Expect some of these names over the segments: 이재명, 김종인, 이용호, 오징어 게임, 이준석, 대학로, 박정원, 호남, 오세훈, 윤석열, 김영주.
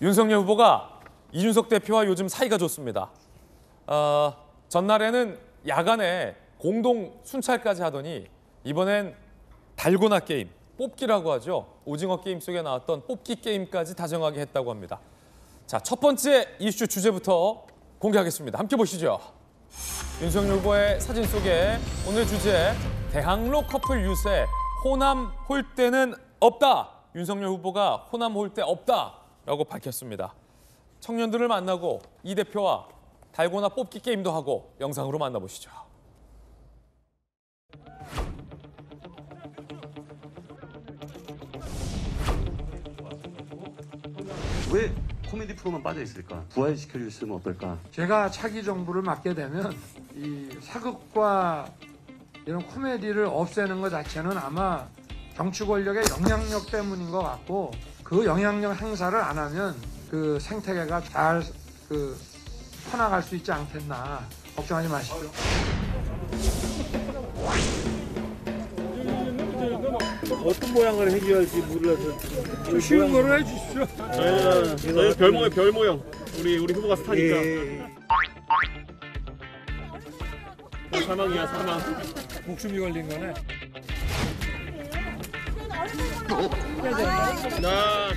윤석열 후보가 이준석 대표와 요즘 사이가 좋습니다. 전날에는 야간에 공동 순찰까지 하더니 이번엔 달고나 게임, 뽑기라고 하죠. 오징어 게임 속에 나왔던 뽑기 게임까지 다정하게 했다고 합니다. 자, 첫 번째 이슈 주제부터 공개하겠습니다. 함께 보시죠. 윤석열 후보의 사진 속에 오늘 주제, 대항로 커플 유세, 호남 홀대는 없다. 윤석열 후보가 호남 홀대 없다. 라고 밝혔습니다. 청년들을 만나고 이 대표와 달고나 뽑기 게임도 하고 영상으로 만나보시죠. 왜 코미디 프로만 빠져 있을까? 부활시켜 줬으면 어떨까? 제가 차기 정부를 맡게 되면 이 사극과 이런 코미디를 없애는 것 자체는 아마 정치 권력의 영향력 때문인 것 같고, 그 영향력 행사를 안 하면 그 생태계가 잘 퍼나갈 수 있지 않겠나, 걱정하지 마십시오. 어떤 모양을 해줘야지 몰라서 좀 쉬운 거를 해주십시오. 저희 별모양, 별모형. 우리 후보가 스타니까. 사망이야, 사망. 목숨이 걸린 거네. 나.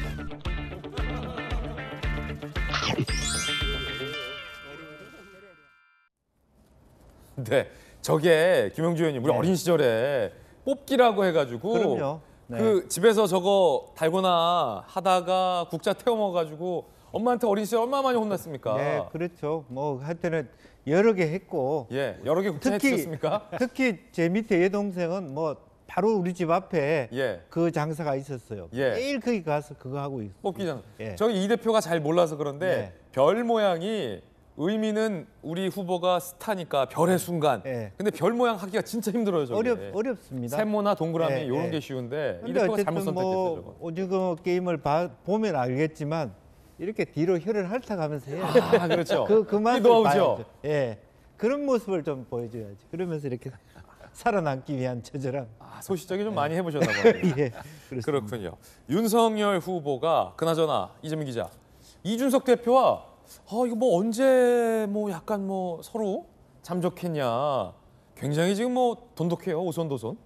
네, 저게 김영주 의원님, 우리 네. 어린 시절에 뽑기라고 해가지고 그럼요. 네. 그 집에서 저거 달고나 하다가 국자 태워 먹어가지고 엄마한테 어린 시절 얼마나 많이 혼났습니까? 네, 그렇죠. 뭐 하여튼 여러 개 했고, 예, 여러 개 국자 했었습니까? 특히 제 밑에 여동생은 뭐. 바로 우리 집 앞에 예. 그 장사가 있었어요. 예. 매일 거기 가서 그거 하고 있어요. 뽑기 장사. 예. 저희 이 대표가 잘 몰라서 그런데 예. 별 모양이 의미는 우리 후보가 스타니까 별의 순간. 예. 근데 별 모양 하기가 진짜 힘들어요. 저게. 어렵습니다. 세모나 동그라미 예. 이런 게 쉬운데 이 대표가 잘못 선택했죠. 뭐 오징어 게임을 보면 알겠지만 이렇게 뒤로 혀를 핥아가면서 해요. 아, 그렇죠. 그 맛을 봐야죠. 예. 그런 모습을 좀 보여줘야지. 그러면서 이렇게. 살아남기 위한 처절함. 아, 소시적이 좀 네. 많이 해보셨나 봐요. 예, 그렇군요. 윤석열 후보가 그나저나 이재명 기자, 이준석 대표와 이거 뭐 언제 뭐 약간 뭐 서로 잠적했냐. 굉장히 지금 뭐 돈독해요, 오손도손.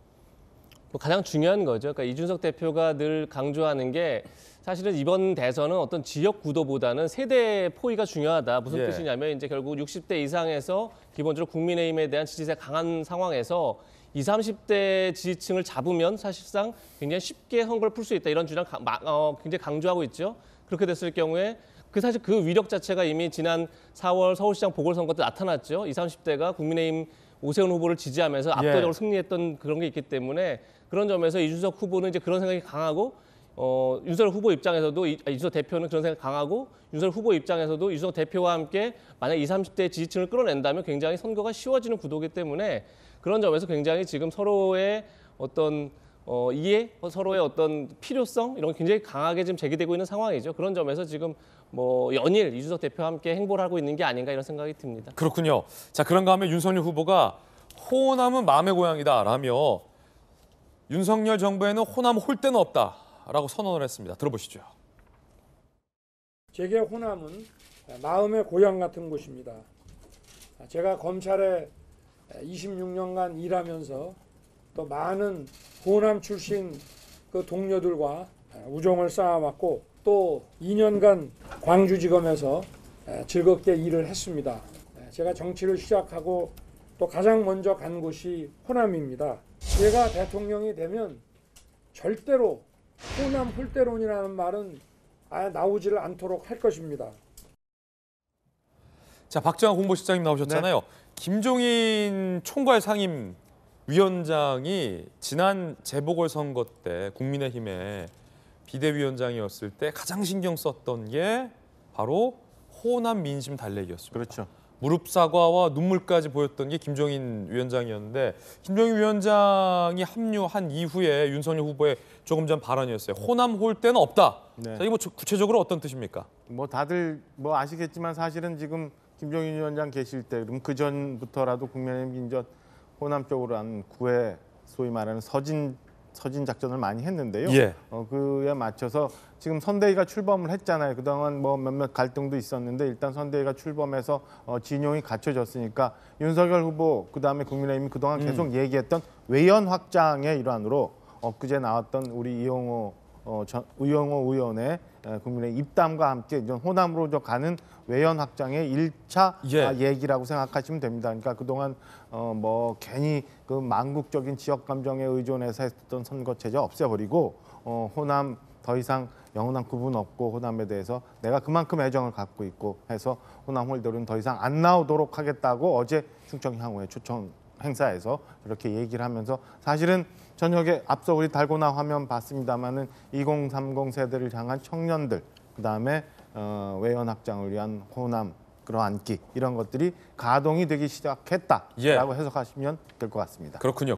뭐 가장 중요한 거죠. 그러니까 이준석 대표가 늘 강조하는 게 사실은 이번 대선은 어떤 지역 구도보다는 세대 포위가 중요하다. 무슨 예. 뜻이냐면 이제 결국 60대 이상에서 기본적으로 국민의힘에 대한 지지세가 강한 상황에서 20, 30대 지지층을 잡으면 사실상 굉장히 쉽게 선거를 풀 수 있다. 이런 주장 굉장히 강조하고 있죠. 그렇게 됐을 경우에 사실 그 위력 자체가 이미 지난 4월 서울시장 보궐선거 때 나타났죠. 20, 30대가 국민의힘 오세훈 후보를 지지하면서 압도적으로 예. 승리했던 그런 게 있기 때문에 그런 점에서 이준석 후보는 이제 그런 생각이 강하고 윤석열 후보 입장에서도 이준석 대표는 그런 생각이 강하고 윤석열 후보 입장에서도 이준석 대표와 함께 만약 20, 30대 지지층을 끌어낸다면 굉장히 선거가 쉬워지는 구도이기 때문에 그런 점에서 굉장히 지금 서로의 어떤 이해, 서로의 어떤 필요성 이런 게 굉장히 강하게 지금 제기되고 있는 상황이죠. 그런 점에서 지금 뭐 연일 이준석 대표와 함께 행보를 하고 있는 게 아닌가 이런 생각이 듭니다. 그렇군요. 자, 그런가 하면 윤석열 후보가 호남은 마음의 고향이다라며 윤석열 정부에는 호남 홀대는 없다. 라고 선언을 했습니다. 들어보시죠. 제게 호남은 마음의 고향 같은 곳입니다. 제가 검찰에 26년간 일하면서 또 많은 호남 출신 그 동료들과 우정을 쌓아왔고 또 2년간 광주지검에서 즐겁게 일을 했습니다. 제가 정치를 시작하고 또 가장 먼저 간 곳이 호남입니다. 제가 대통령이 되면 절대로 호남 홀대론이라는 말은 아예 나오지를 않도록 할 것입니다. 자, 박정원 홍보실장님 나오셨잖아요. 네. 김종인 총괄 상임위원장이 지난 재보궐선거 때 국민의힘의 비대위원장이었을 때 가장 신경 썼던 게 바로 호남 민심 달래기였습니다. 그렇죠. 무릎 사과와 눈물까지 보였던 게 김종인 위원장이었는데 김종인 위원장이 합류한 이후에 윤석열 후보의 조금 전 발언이었어요. 호남 홀대는 없다. 네. 자, 이거 구체적으로 어떤 뜻입니까? 뭐 다들 뭐 아시겠지만 사실은 지금 김종인 위원장 계실 때 그럼 그 전부터라도 국민의힘 인전 호남 쪽으로 한 9회 소위 말하는 서진 서진 작전을 많이 했는데요. 예. 그에 맞춰서 지금 선대위가 출범을 했잖아요. 그동안 뭐 몇몇 갈등도 있었는데 일단 선대위가 출범해서 진용이 갖춰졌으니까 윤석열 후보 그다음에 국민의힘이 그동안 계속 얘기했던 외연 확장의 일환으로 엊그제 나왔던 우리 이용호 의원의 국민의 입담과 함께 호남으로 가는 외연 확장의 1차 예. 얘기라고 생각하시면 됩니다. 그러니까 그동안 뭐 괜히 그 망국적인 지역 감정에 의존해서 했던 선거 체제 없애버리고 호남 더 이상 영원한 구분 없고 호남에 대해서 내가 그만큼 애정을 갖고 있고 해서 호남 홀더는 더 이상 안 나오도록 하겠다고 어제 충청 향후에 초청 행사에서 이렇게 얘기를 하면서 사실은 저녁에 앞서 우리 달고나 화면 봤습니다마는 2030 세대를 향한 청년들 그다음에 외연 확장을 위한 호남 끌어안기 이런 것들이 가동이 되기 시작했다라고 예. 해석하시면 될 것 같습니다. 그렇군요.